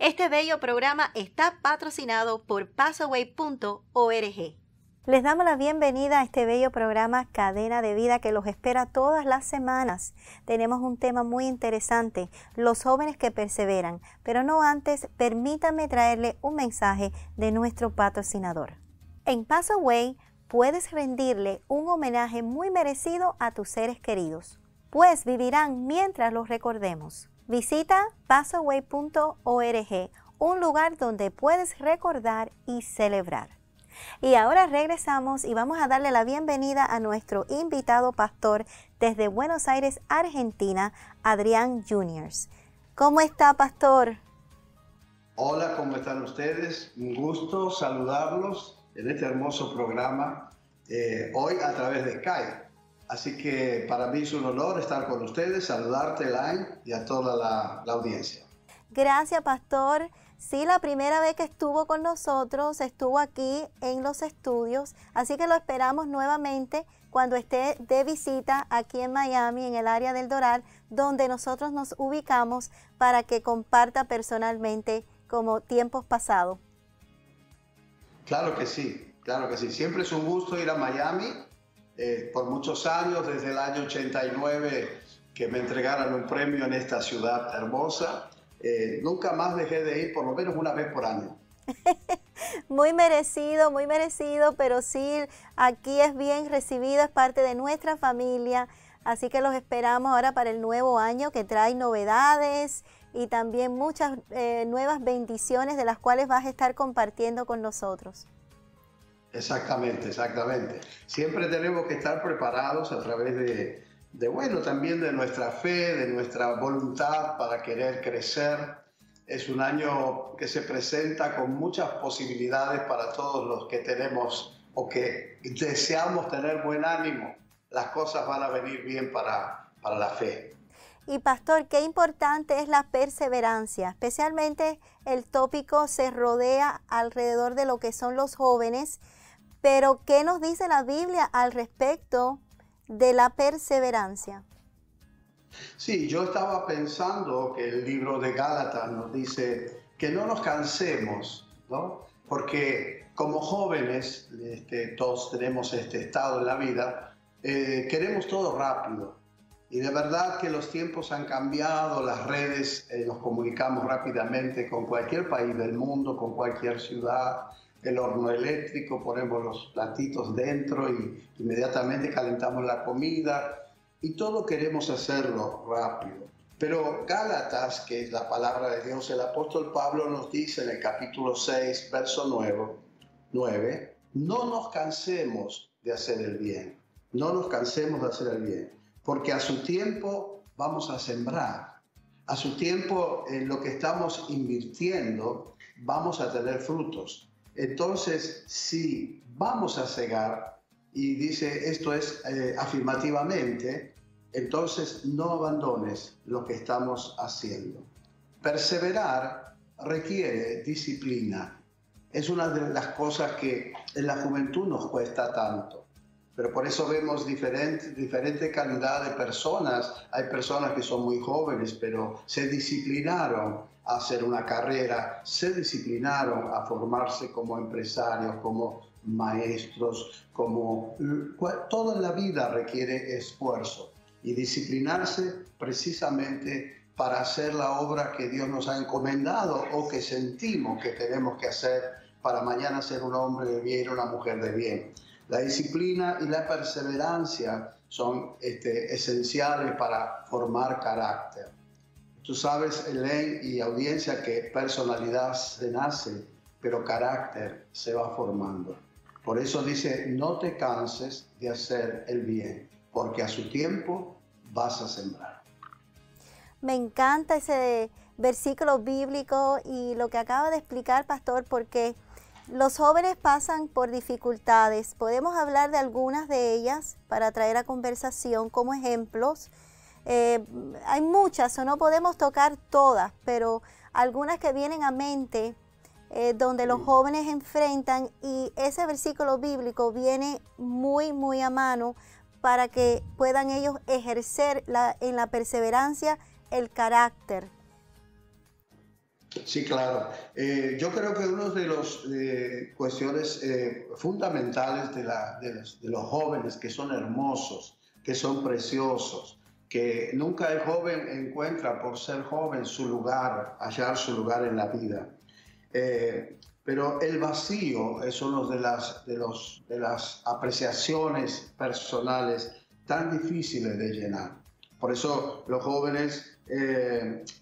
Este bello programa está patrocinado por Passaway.org. Les damos la bienvenida a este bello programa Cadena de Vida que los espera todas las semanas. Tenemos un tema muy interesante, los jóvenes que perseveran. Pero no antes, permítanme traerle un mensaje de nuestro patrocinador. En Passaway puedes rendirle un homenaje muy merecido a tus seres queridos, pues vivirán mientras los recordemos. Visita Passaway.org, un lugar donde puedes recordar y celebrar. Y ahora regresamos y vamos a darle la bienvenida a nuestro invitado pastor desde Buenos Aires, Argentina, Adrian Juniors. ¿Cómo está, pastor? Hola, ¿cómo están ustedes? Un gusto saludarlos en este hermoso programa hoy a través de CAI. Así que para mí es un honor estar con ustedes, saludarte, Elaine, y a toda la audiencia. Gracias, pastor. Sí, la primera vez que estuvo con nosotros, estuvo aquí en los estudios, así que lo esperamos nuevamente cuando esté de visita aquí en Miami, en el área del Doral, donde nosotros nos ubicamos para que comparta personalmente como tiempos pasados. Claro que sí, siempre es un gusto ir a Miami, por muchos años, desde el año 89 que me entregaron un premio en esta ciudad hermosa. Nunca más dejé de ir, por lo menos una vez por año. Muy merecido, pero sí, aquí es bien recibido, es parte de nuestra familia, así que los esperamos ahora para el nuevo año que trae novedades y también muchas nuevas bendiciones de las cuales vas a estar compartiendo con nosotros. Exactamente, exactamente. Siempre tenemos que estar preparados a través de también de nuestra fe, de nuestra voluntad para querer crecer. Es un año que se presenta con muchas posibilidades para todos los que tenemos o que deseamos tener buen ánimo. Las cosas van a venir bien para la fe. Y pastor, qué importante es la perseverancia, especialmente el tópico se rodea alrededor de lo que son los jóvenes, pero ¿qué nos dice la Biblia al respecto de la perseverancia? Sí, yo estaba pensando que el libro de Gálatas nos dice que no nos cansemos, ¿no? Porque como jóvenes, todos tenemos este estado en la vida, queremos todo rápido. Y de verdad que los tiempos han cambiado, las redes, nos comunicamos rápidamente con cualquier país del mundo, con cualquier ciudad. El horno eléctrico, ponemos los platitos dentro y inmediatamente calentamos la comida y todo queremos hacerlo rápido. Pero Gálatas, que es la palabra de Dios, el apóstol Pablo nos dice en el capítulo 6, verso 9, no nos cansemos de hacer el bien, no nos cansemos de hacer el bien, porque a su tiempo vamos a sembrar, a su tiempo en lo que estamos invirtiendo vamos a tener frutos. Entonces, si vamos a cegar, y dice esto es afirmativamente, entonces no abandones lo que estamos haciendo. Perseverar requiere disciplina. Es una de las cosas que en la juventud nos cuesta tanto. Pero por eso vemos diferente calidad de personas. Hay personas que son muy jóvenes, pero se disciplinaron a hacer una carrera, se disciplinaron a formarse como empresarios, como maestros, como... Toda la vida requiere esfuerzo y disciplinarse precisamente para hacer la obra que Dios nos ha encomendado o que sentimos que tenemos que hacer para mañana ser un hombre de bien y una mujer de bien. La disciplina y la perseverancia son esenciales para formar carácter. Tú sabes, Elaine y audiencia, que personalidad se nace, pero carácter se va formando. Por eso dice, no te canses de hacer el bien, porque a su tiempo vas a sembrar. Me encanta ese versículo bíblico y lo que acaba de explicar, pastor, porque... los jóvenes pasan por dificultades, podemos hablar de algunas de ellas para traer a conversación como ejemplos. Hay muchas, o no podemos tocar todas, pero algunas que vienen a mente donde los jóvenes enfrentan y ese versículo bíblico viene muy a mano para que puedan ellos ejercer en la perseverancia el carácter. Sí, claro. Yo creo que una de las cuestiones fundamentales de los jóvenes, que son hermosos, que son preciosos, que nunca el joven encuentra, por ser joven, su lugar, hallar su lugar en la vida. Pero el vacío es una de las apreciaciones personales tan difíciles de llenar. Por eso los jóvenes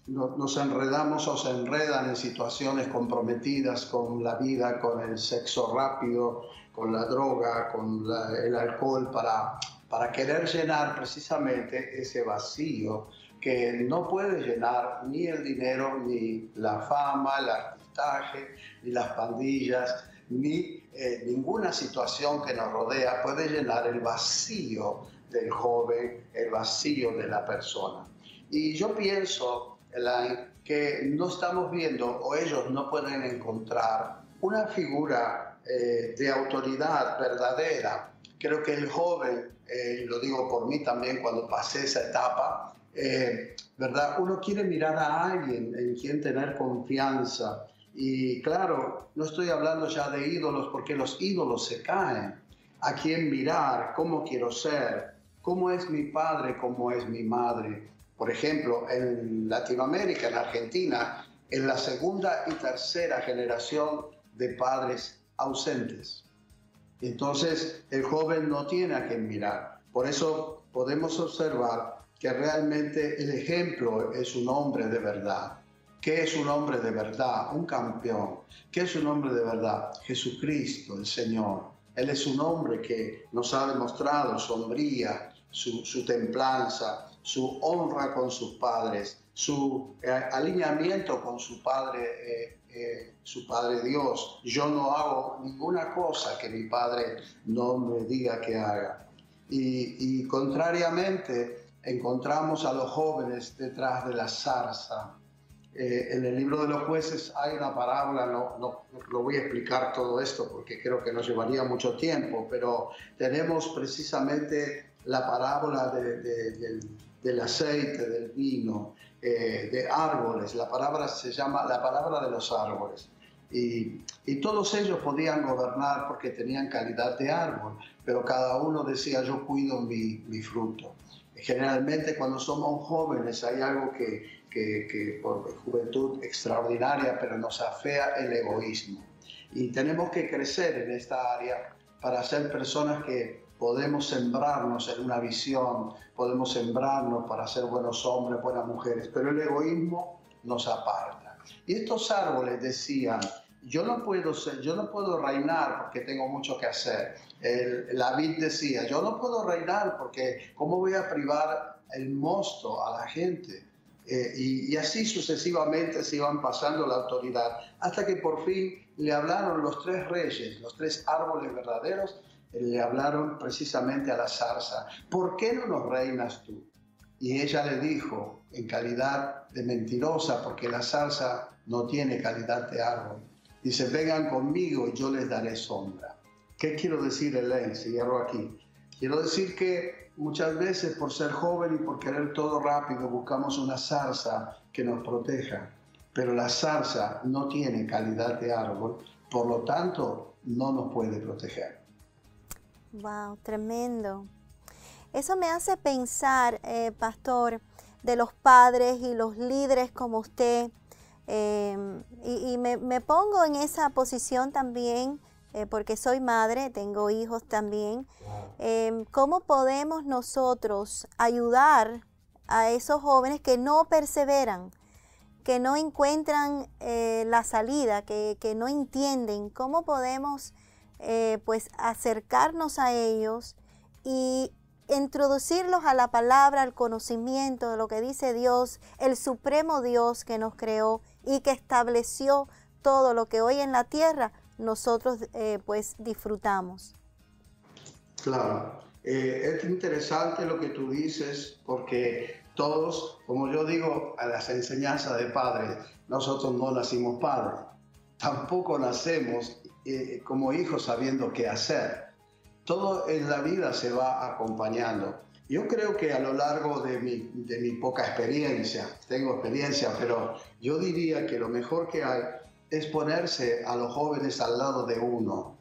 nos enredamos o se enredan en situaciones comprometidas con la vida, con el sexo rápido, con la droga, con el alcohol, para querer llenar precisamente ese vacío que no puede llenar ni el dinero, ni la fama, el artistaje, ni las pandillas, ni ninguna situación que nos rodea puede llenar el vacío del joven, el vacío de la persona. Y yo pienso, Elaine, que no estamos viendo, o ellos no pueden encontrar, una figura de autoridad verdadera. Creo que el joven, lo digo por mí también cuando pasé esa etapa, ¿verdad? Uno quiere mirar a alguien en quien tener confianza. Y claro, no estoy hablando ya de ídolos, porque los ídolos se caen. A quién mirar, cómo quiero ser, cómo es mi padre, cómo es mi madre. Por ejemplo, en Latinoamérica, en Argentina, en la segunda y tercera generación de padres ausentes. Entonces, el joven no tiene a quién mirar. Por eso podemos observar que realmente el ejemplo es un hombre de verdad. ¿Qué es un hombre de verdad? Un campeón. ¿Qué es un hombre de verdad? Jesucristo, el Señor. Él es un hombre que nos ha demostrado su hombría, su templanza, su honra con sus padres, su alineamiento con su Padre Dios. Yo no hago ninguna cosa que mi Padre no me diga que haga. Y contrariamente, encontramos a los jóvenes detrás de la zarza. En el libro de los jueces hay una parábola, no voy a explicar todo esto porque creo que nos llevaría mucho tiempo, pero tenemos precisamente la parábola del aceite, del vino, de árboles. La palabra se llama la palabra de los árboles. Y todos ellos podían gobernar porque tenían calidad de árbol, pero cada uno decía: yo cuido mi fruto. Generalmente cuando somos jóvenes hay algo que por juventud extraordinaria, pero nos afea el egoísmo. Y tenemos que crecer en esta área para ser personas que podemos sembrarnos en una visión, podemos sembrarnos para ser buenos hombres, buenas mujeres, pero el egoísmo nos aparta. Y estos árboles decían: yo no puedo reinar porque tengo mucho que hacer. La vid decía: yo no puedo reinar porque ¿cómo voy a privar el mosto a la gente? Y así sucesivamente se iban pasando la autoridad, hasta que por fin le hablaron los tres reyes, los tres árboles verdaderos, le hablaron precisamente a la zarza: ¿por qué no nos reinas tú? Y ella le dijo, en calidad de mentirosa, porque la zarza no tiene calidad de árbol, dice: vengan conmigo y yo les daré sombra. ¿Qué quiero decir, Elaine? Cierro aquí. Quiero decir que muchas veces, por ser joven y por querer todo rápido, buscamos una zarza que nos proteja, pero la zarza no tiene calidad de árbol, por lo tanto no nos puede proteger. Wow, tremendo. Eso me hace pensar, pastor, de los padres y los líderes como usted, y me pongo en esa posición también, porque soy madre, tengo hijos también. ¿Cómo podemos nosotros ayudar a esos jóvenes que no perseveran, que no encuentran la salida, que no entienden? ¿Cómo podemos pues acercarnos a ellos y introducirlos a la palabra, al conocimiento de lo que dice Dios, el supremo Dios que nos creó y que estableció todo lo que hoy en la tierra nosotros pues disfrutamos? Claro, es interesante lo que tú dices, porque todos, como yo digo, a las enseñanzas de padres, nosotros no nacimos padres, tampoco nacemos como hijos sabiendo qué hacer. Todo en la vida se va acompañando. Yo creo que a lo largo de mi poca experiencia, tengo experiencia, pero yo diría que lo mejor que hay es ponerse a los jóvenes al lado de uno.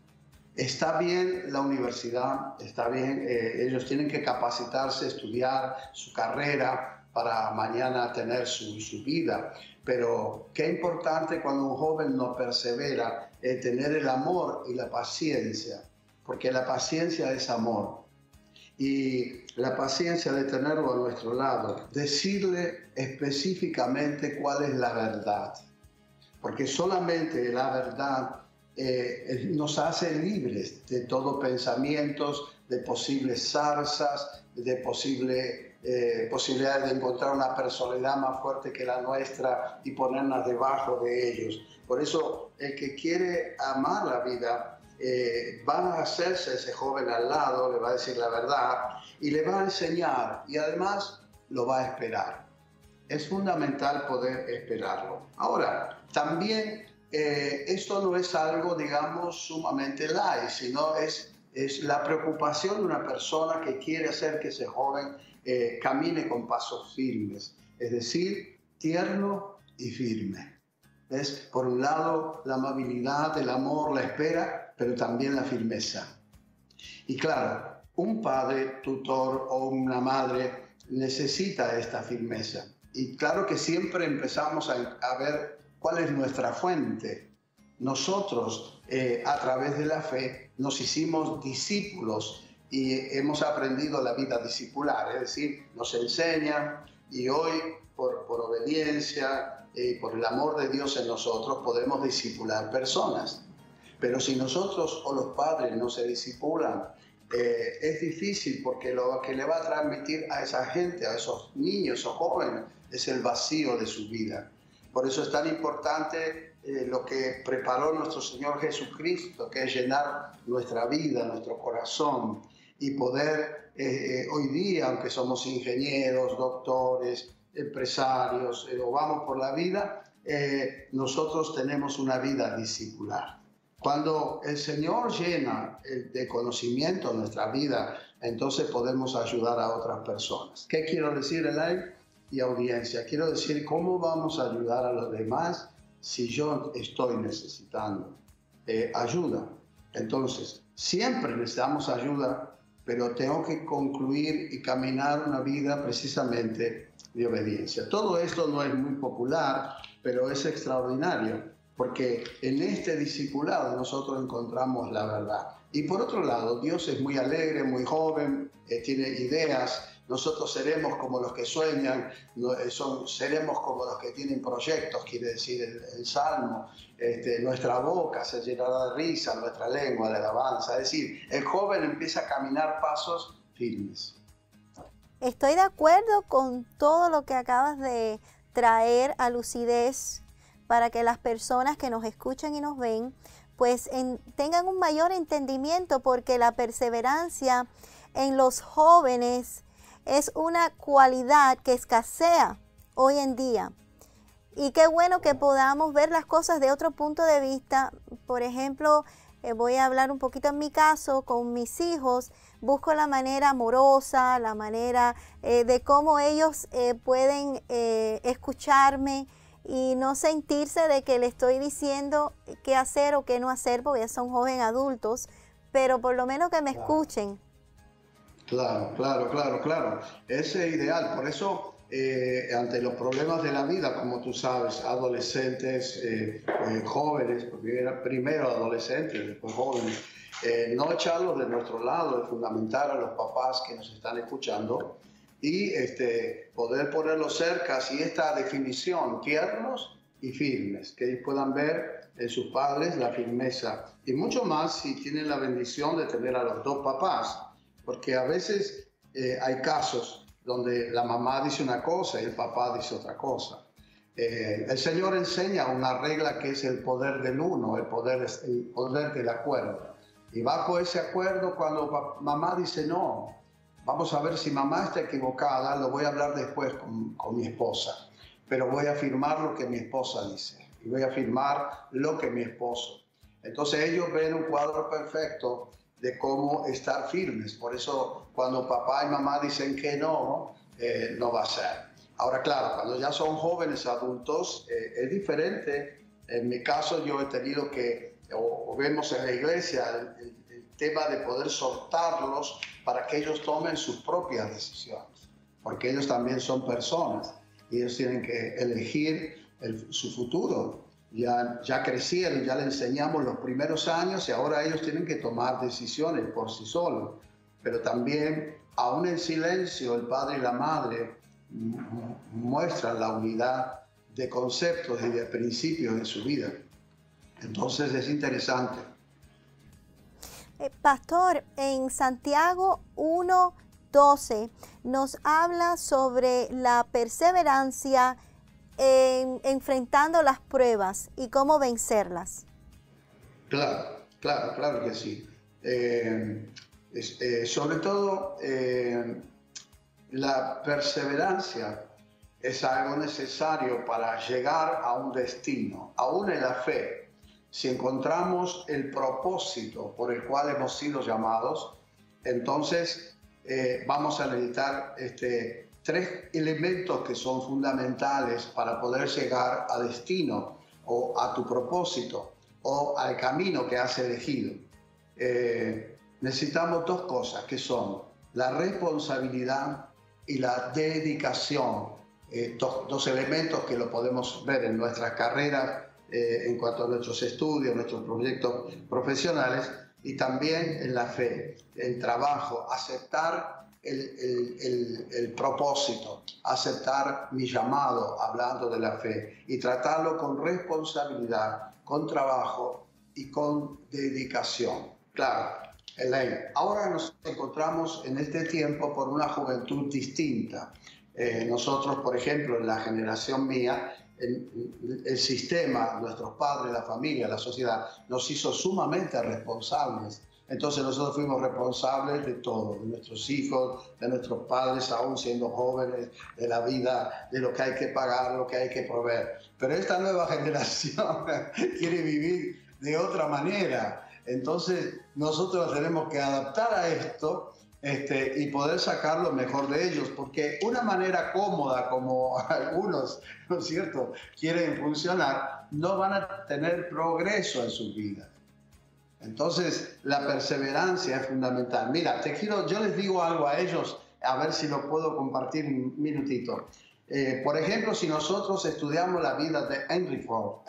Está bien la universidad, está bien, ellos tienen que capacitarse, estudiar su carrera para mañana tener su vida. Pero qué importante cuando un joven no persevera, tener el amor y la paciencia, porque la paciencia es amor. Y la paciencia de tenerlo a nuestro lado, decirle específicamente cuál es la verdad, porque solamente la verdad nos hace libres de todo pensamientos, de posibles zarzas, de posibilidad de encontrar una personalidad más fuerte que la nuestra y ponernos debajo de ellos. Por eso el que quiere amar la vida, van a hacerse ese joven al lado, le va a decir la verdad y le va a enseñar y además lo va a esperar. Es fundamental poder esperarlo. Ahora, también esto no es algo, digamos, sumamente light, sino es la preocupación de una persona que quiere hacer que ese joven camine con pasos firmes, es decir, tierno y firme. Es, por un lado, la amabilidad, el amor, la espera, pero también la firmeza. Y claro, un padre, tutor o una madre necesita esta firmeza. Y claro que siempre empezamos a ver cuál es nuestra fuente. Nosotros, a través de la fe, nos hicimos discípulos y hemos aprendido la vida discipular, es decir, nos enseñan y hoy, por obediencia y por el amor de Dios en nosotros, podemos discipular personas. Pero si nosotros o los padres no se disipulan, es difícil, porque lo que le va a transmitir a esa gente, a esos niños o jóvenes, es el vacío de su vida. Por eso es tan importante lo que preparó nuestro Señor Jesucristo, que es llenar nuestra vida, nuestro corazón, y poder hoy día, aunque somos ingenieros, doctores, empresarios, o vamos por la vida, nosotros tenemos una vida discipular. Cuando el Señor llena de conocimiento nuestra vida, entonces podemos ayudar a otras personas. ¿Qué quiero decir, Elaine y audiencia? Quiero decir, ¿cómo vamos a ayudar a los demás si yo estoy necesitando ayuda? Entonces, siempre necesitamos ayuda, pero tengo que concluir y caminar una vida precisamente de obediencia. Todo esto no es muy popular, pero es extraordinario, porque en este discipulado nosotros encontramos la verdad. Y por otro lado, Dios es muy alegre, muy joven, tiene ideas. Nosotros seremos como los que sueñan, seremos como los que tienen proyectos, quiere decir el Salmo. Nuestra boca se llenará de risa, nuestra lengua de alabanza. Es decir, el joven empieza a caminar pasos firmes. Estoy de acuerdo con todo lo que acabas de traer a lucidez, para que las personas que nos escuchan y nos ven, pues tengan un mayor entendimiento, porque la perseverancia en los jóvenes es una cualidad que escasea hoy en día. Y qué bueno que podamos ver las cosas de otro punto de vista. Por ejemplo, voy a hablar un poquito en mi caso, con mis hijos, busco la manera amorosa, la manera de cómo ellos pueden escucharme, y no sentirse de que le estoy diciendo qué hacer o qué no hacer, porque ya son jóvenes adultos, pero por lo menos que me escuchen. Claro. Ese es ideal. Por eso, ante los problemas de la vida, como tú sabes, adolescentes, jóvenes, porque era primero adolescentes, después jóvenes, no echarlos de nuestro lado, es fundamental a los papás que nos están escuchando, y poder ponerlos cerca, y esta definición, tiernos y firmes, que ellos puedan ver en sus padres la firmeza, y mucho más si tienen la bendición de tener a los dos papás, porque a veces hay casos donde la mamá dice una cosa y el papá dice otra cosa. El Señor enseña una regla que es el poder del uno, el poder del acuerdo, y bajo ese acuerdo, cuando mamá dice no, vamos a ver si mamá está equivocada, lo voy a hablar después con mi esposa, pero voy a afirmar lo que mi esposa dice y voy a afirmar lo que mi esposo. Entonces ellos ven un cuadro perfecto de cómo estar firmes. Por eso cuando papá y mamá dicen que no, no va a ser. Ahora, claro, cuando ya son jóvenes adultos es diferente. En mi caso yo he tenido que, o vemos en la iglesia, el tema de poder soltarlos para que ellos tomen sus propias decisiones, porque ellos también son personas y ellos tienen que elegir su futuro. Ya crecieron, ya le enseñamos los primeros años y ahora ellos tienen que tomar decisiones por sí solos. Pero también, aún en silencio, el padre y la madre muestran la unidad de conceptos y de principios en su vida. Entonces es interesante. Pastor, en Santiago 1:12 nos habla sobre la perseverancia enfrentando las pruebas y cómo vencerlas. Claro que sí. Sobre todo, la perseverancia es algo necesario para llegar a un destino. Aún en la fe, si encontramos el propósito por el cual hemos sido llamados, entonces vamos a necesitar tres elementos que son fundamentales para poder llegar a destino o a tu propósito o al camino que has elegido. Necesitamos dos cosas, que son la responsabilidad y la dedicación. Dos elementos que lo podemos ver en nuestras carreras, en cuanto a nuestros estudios, nuestros proyectos profesionales, y también en la fe, el trabajo, aceptar el propósito, aceptar mi llamado, hablando de la fe, y tratarlo con responsabilidad, con trabajo y con dedicación. Claro, Elaine, ahora nos encontramos en este tiempo por una juventud distinta. Nosotros, por ejemplo, en la generación mía, el sistema, nuestros padres, la familia, la sociedad, nos hizo sumamente responsables. Entonces nosotros fuimos responsables de todo, de nuestros hijos, de nuestros padres, aún siendo jóvenes, de la vida, de lo que hay que pagar, lo que hay que proveer. Pero esta nueva generación quiere vivir de otra manera. Entonces nosotros tenemos que adaptar a esto y poder sacar lo mejor de ellos, porque una manera cómoda, como algunos, ¿no es cierto?, quieren funcionar, no van a tener progreso en sus vidas. Entonces, la perseverancia es fundamental. Mira, yo les digo algo a ellos, a ver si lo puedo compartir un minutito. Por ejemplo, si nosotros estudiamos la vida de Henry Ford,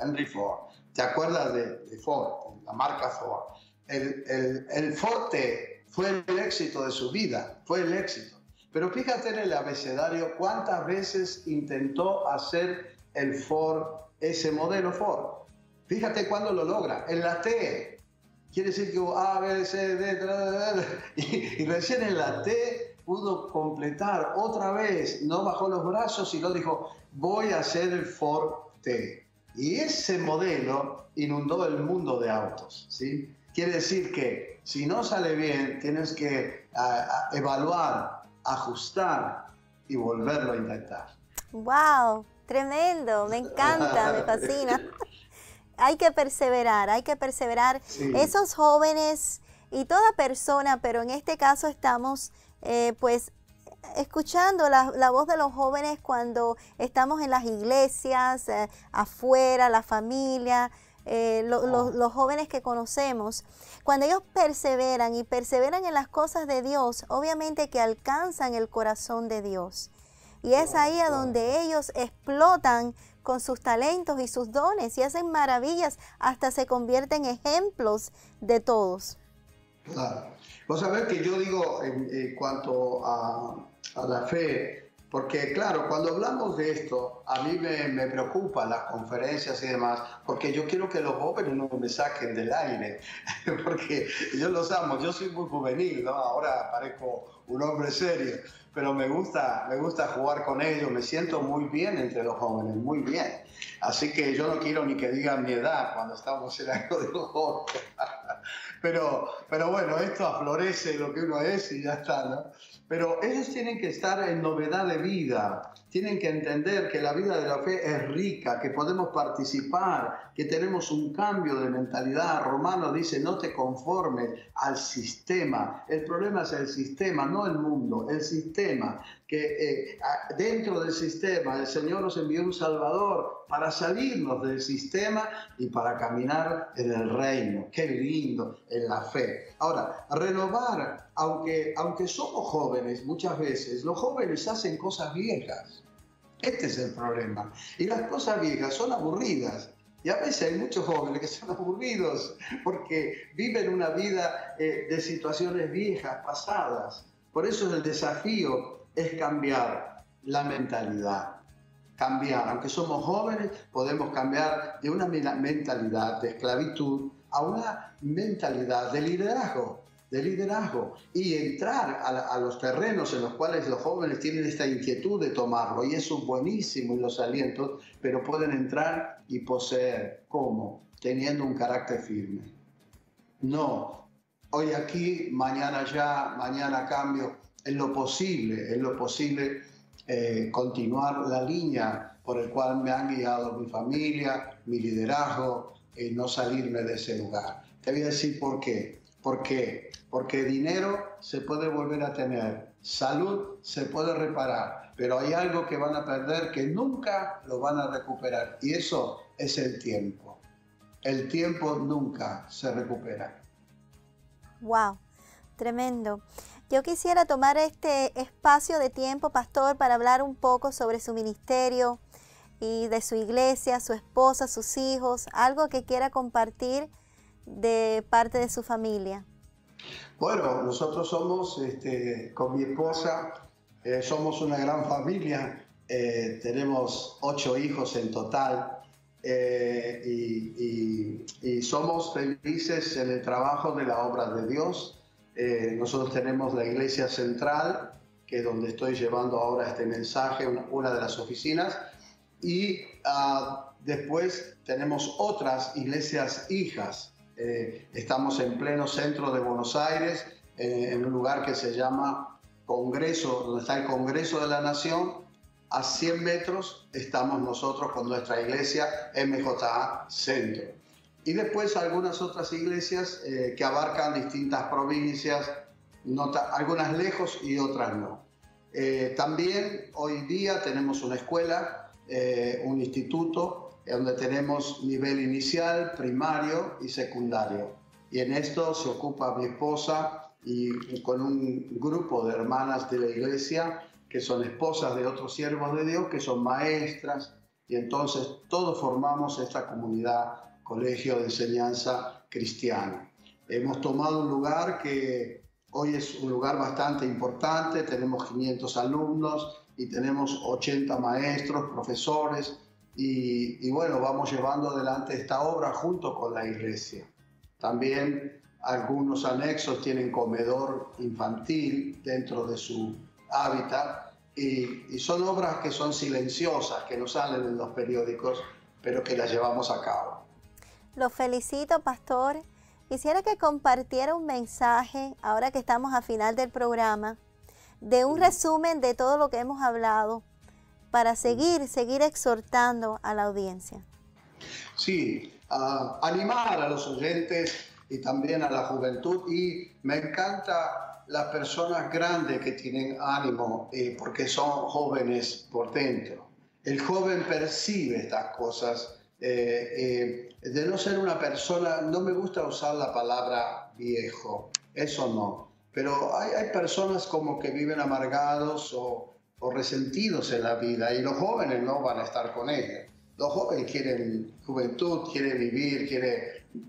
¿te acuerdas de Ford, la marca Ford? El Ford T fue el éxito de su vida, fue el éxito. Pero fíjate en el abecedario cuántas veces intentó hacer el Ford, ese modelo Ford. Fíjate cuándo lo logra, en la T. Quiere decir que A, B, C, D, y recién en la T pudo completar otra vez, no bajó los brazos, sino dijo, voy a hacer el Ford T. Y ese modelo inundó el mundo de autos, ¿sí? Quiere decir que si no sale bien, tienes que evaluar, ajustar y volverlo a intentar. ¡Wow! Tremendo, me encanta, me fascina. Hay que perseverar. Sí. Esos jóvenes y toda persona, pero en este caso estamos escuchando la voz de los jóvenes cuando estamos en las iglesias, afuera, la familia. Los jóvenes que conocemos, cuando ellos perseveran y perseveran en las cosas de Dios, obviamente que alcanzan el corazón de Dios. Y es ahí a donde ellos explotan con sus talentos y sus dones y hacen maravillas, hasta se convierten en ejemplos de todos. Claro. Vos sabés que yo digo en cuanto a la fe, porque claro, cuando hablamos de esto, a mí me preocupan las conferencias y demás, porque yo quiero que los jóvenes no me saquen del aire, porque yo los amo, yo soy muy juvenil, ¿no? Ahora parezco un hombre serio, pero me gusta jugar con ellos, me siento muy bien entre los jóvenes, muy bien. Así que yo no quiero ni que digan mi edad cuando estamos en algo de los jóvenes. Pero bueno, esto aflorece lo que uno es y ya está, ¿no? Pero ellos tienen que estar en novedad de vida, Tienen que entender que la vida de la fe es rica, que podemos participar, que tenemos un cambio de mentalidad. Romanos dice, no te conformes al sistema. El problema es el sistema, no el mundo, el sistema. Que dentro del sistema el Señor nos envió un Salvador para salirnos del sistema y para caminar en el reino. Qué lindo, en la fe. Ahora, renovar, aunque somos jóvenes muchas veces, los jóvenes hacen cosas viejas. Este es el problema. Y las cosas viejas son aburridas. Y a veces hay muchos jóvenes que son aburridos porque viven una vida de situaciones viejas, pasadas. Por eso el desafío es cambiar la mentalidad. Cambiar, aunque somos jóvenes, podemos cambiar de una mentalidad de esclavitud a una mentalidad de liderazgo, y entrar a los terrenos en los cuales los jóvenes tienen esta inquietud de tomarlo, y eso es buenísimo y los alientos, pero pueden entrar y poseer. ¿Cómo? Teniendo un carácter firme. No, hoy aquí, mañana allá, mañana cambio, en lo posible, continuar la línea por el cual me han guiado mi familia, mi liderazgo, y no salirme de ese lugar. Te voy a decir por qué. Porque dinero se puede volver a tener, salud se puede reparar, pero hay algo que van a perder que nunca lo van a recuperar, y eso es el tiempo. El tiempo nunca se recupera. ¡Wow! Tremendo. Yo quisiera tomar este espacio de tiempo, pastor, para hablar un poco sobre su ministerio y de su iglesia, su esposa, sus hijos, algo que quiera compartir de parte de su familia. Bueno, nosotros somos, con mi esposa, somos una gran familia, tenemos 8 hijos en total, y somos felices en el trabajo de la obra de Dios. Nosotros tenemos la iglesia central, que es donde estoy llevando ahora este mensaje, una de las oficinas, y después tenemos otras iglesias hijas. Estamos en pleno centro de Buenos Aires, en un lugar que se llama Congreso, donde está el Congreso de la Nación. A 100 metros estamos nosotros con nuestra iglesia MJA Centro. Y después algunas otras iglesias que abarcan distintas provincias, algunas lejos y otras no. También hoy día tenemos una escuela, un instituto, donde tenemos nivel inicial, primario y secundario. Y en esto se ocupa mi esposa y con un grupo de hermanas de la iglesia que son esposas de otros siervos de Dios, que son maestras, y entonces todos formamos esta comunidad, Colegio de Enseñanza Cristiana. Hemos tomado un lugar que hoy es un lugar bastante importante, tenemos 500 alumnos y tenemos 80 maestros, profesores, y bueno, vamos llevando adelante esta obra junto con la iglesia. También algunos anexos tienen comedor infantil dentro de su hábitat, y son obras que son silenciosas, que no salen en los periódicos, pero que las llevamos a cabo. Los felicito, pastor. Quisiera que compartiera un mensaje, ahora que estamos a final del programa, de un resumen de todo lo que hemos hablado, para seguir exhortando a la audiencia. Sí, animar a los oyentes y también a la juventud. Y me encanta las personas grandes que tienen ánimo, porque son jóvenes por dentro. El joven percibe estas cosas. De no ser una persona, no me gusta usar la palabra viejo, eso no, pero hay personas como que viven amargados o resentidos en la vida, y los jóvenes no van a estar con ellos. Los jóvenes quieren juventud, quieren vivir,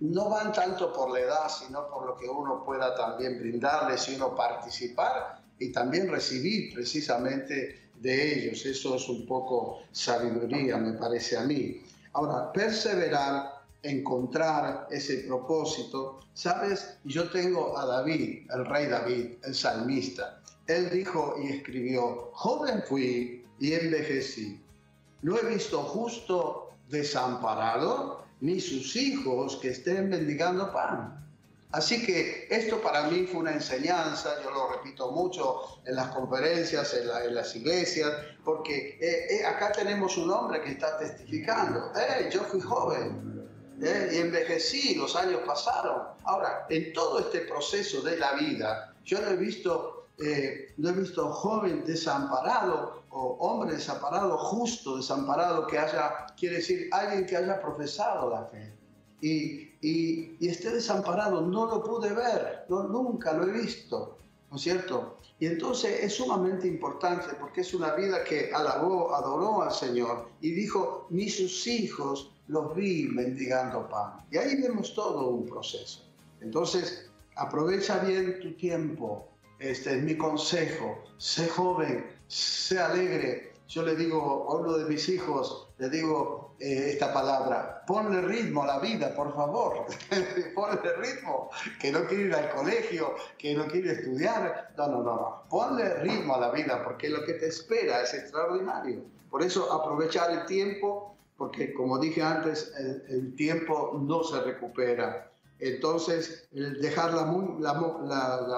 no van tanto por la edad, sino por lo que uno pueda también brindarles y uno participar y también recibir precisamente de ellos. Eso es un poco sabiduría, me parece a mí. Ahora, perseverar, encontrar ese propósito. ¿Sabes? Yo tengo a David, el rey David, el salmista. Él dijo y escribió, joven fui y envejecí. No he visto justo desamparado, ni sus hijos que estén mendigando pan. Así que esto para mí fue una enseñanza, yo lo repito mucho en las conferencias, en las iglesias, porque acá tenemos un hombre que está testificando. Yo fui joven y envejecí, los años pasaron. Ahora, en todo este proceso de la vida, yo no he visto joven desamparado o hombre desamparado, justo desamparado, que haya, quiere decir, alguien que haya profesado la fe. Y esté desamparado, no lo pude ver, nunca lo he visto, ¿no es cierto? Y entonces es sumamente importante porque es una vida que alabó, adoró al Señor y dijo, ni sus hijos los vi mendigando pan. Y ahí vemos todo un proceso. Entonces, aprovecha bien tu tiempo, este es mi consejo, sé joven, sé alegre. Yo le digo a uno de mis hijos, le digo esta palabra, ponle ritmo a la vida, por favor, ponle ritmo, que no quiere ir al colegio, que no quiere estudiar, no, ponle ritmo a la vida, porque lo que te espera es extraordinario. Por eso aprovechar el tiempo, porque como dije antes, el tiempo no se recupera. Entonces, dejar la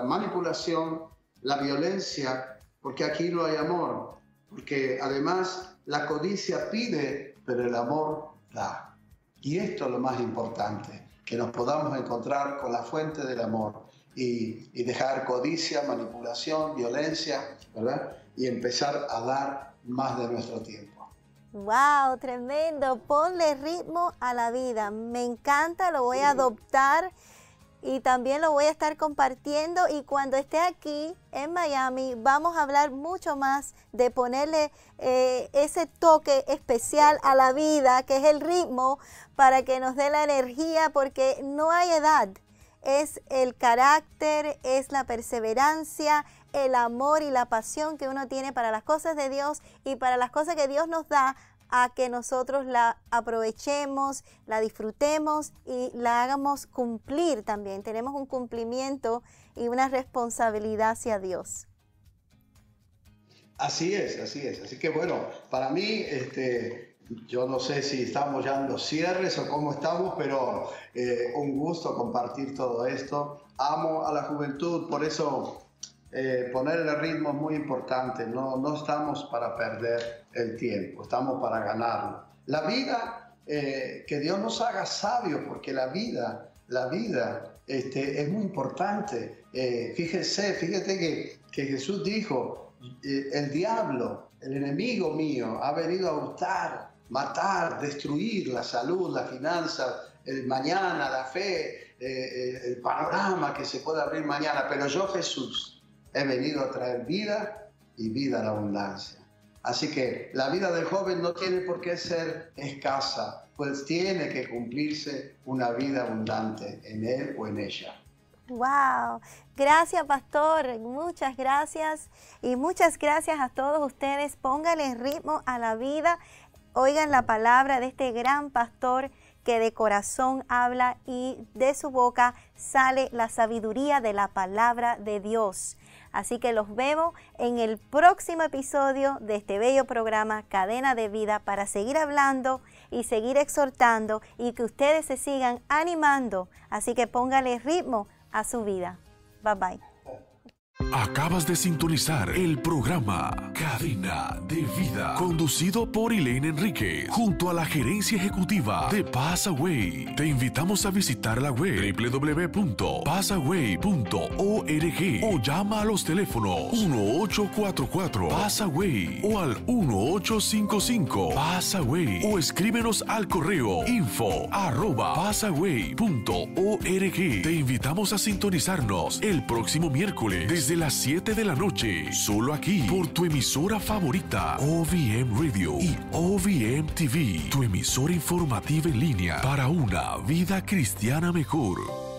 manipulación, la violencia, porque aquí no hay amor. Porque además la codicia pide, pero el amor da. Y esto es lo más importante, que nos podamos encontrar con la fuente del amor y dejar codicia, manipulación, violencia, ¿verdad? Y empezar a dar más de nuestro tiempo. ¡Wow! Tremendo. Ponle ritmo a la vida. Me encanta, lo voy a adoptar. Y también lo voy a estar compartiendo y cuando esté aquí en Miami vamos a hablar mucho más de ponerle ese toque especial a la vida, que es el ritmo, para que nos dé la energía, porque no hay edad, es el carácter, es la perseverancia, el amor y la pasión que uno tiene para las cosas de Dios y para las cosas que Dios nos da, a que nosotros la aprovechemos, la disfrutemos y la hagamos cumplir también. Tenemos un cumplimiento y una responsabilidad hacia Dios. Así es, así es. Así que bueno, para mí, yo no sé si estamos ya en los cierres o cómo estamos, pero un gusto compartir todo esto. Amo a la juventud, por eso ponerle ritmo es muy importante. No estamos para perder el tiempo, estamos para ganarlo. La vida, que Dios nos haga sabios, porque la vida es muy importante. Fíjate que Jesús dijo, el diablo, el enemigo mío, ha venido a hurtar, matar, destruir la salud, las finanzas, el mañana, la fe, el panorama que se pueda abrir mañana. Pero yo, Jesús, he venido a traer vida y vida en abundancia. Así que la vida del joven no tiene por qué ser escasa, pues tiene que cumplirse una vida abundante en él o en ella. ¡Wow! Gracias, pastor. Muchas gracias. Y muchas gracias a todos ustedes. Pónganle ritmo a la vida. Oigan la palabra de este gran pastor que de corazón habla y de su boca sale la sabiduría de la palabra de Dios. Así que los vemos en el próximo episodio de este bello programa Cadena de Vida para seguir hablando y seguir exhortando y que ustedes se sigan animando. Así que póngale ritmo a su vida. Bye bye. Acabas de sintonizar el programa Cadena de Vida, conducido por Elaine Enriquez, junto a la gerencia ejecutiva de Passaway. Te invitamos a visitar la web www.passaway.org o llama a los teléfonos 1844 Passaway o al 1855 Passaway o escríbenos al correo info@passaway.org. Te invitamos a sintonizarnos el próximo miércoles desde las 7 de la noche, solo aquí, por tu emisora favorita, OVM Radio y OVM TV, tu emisora informativa en línea para una vida cristiana mejor.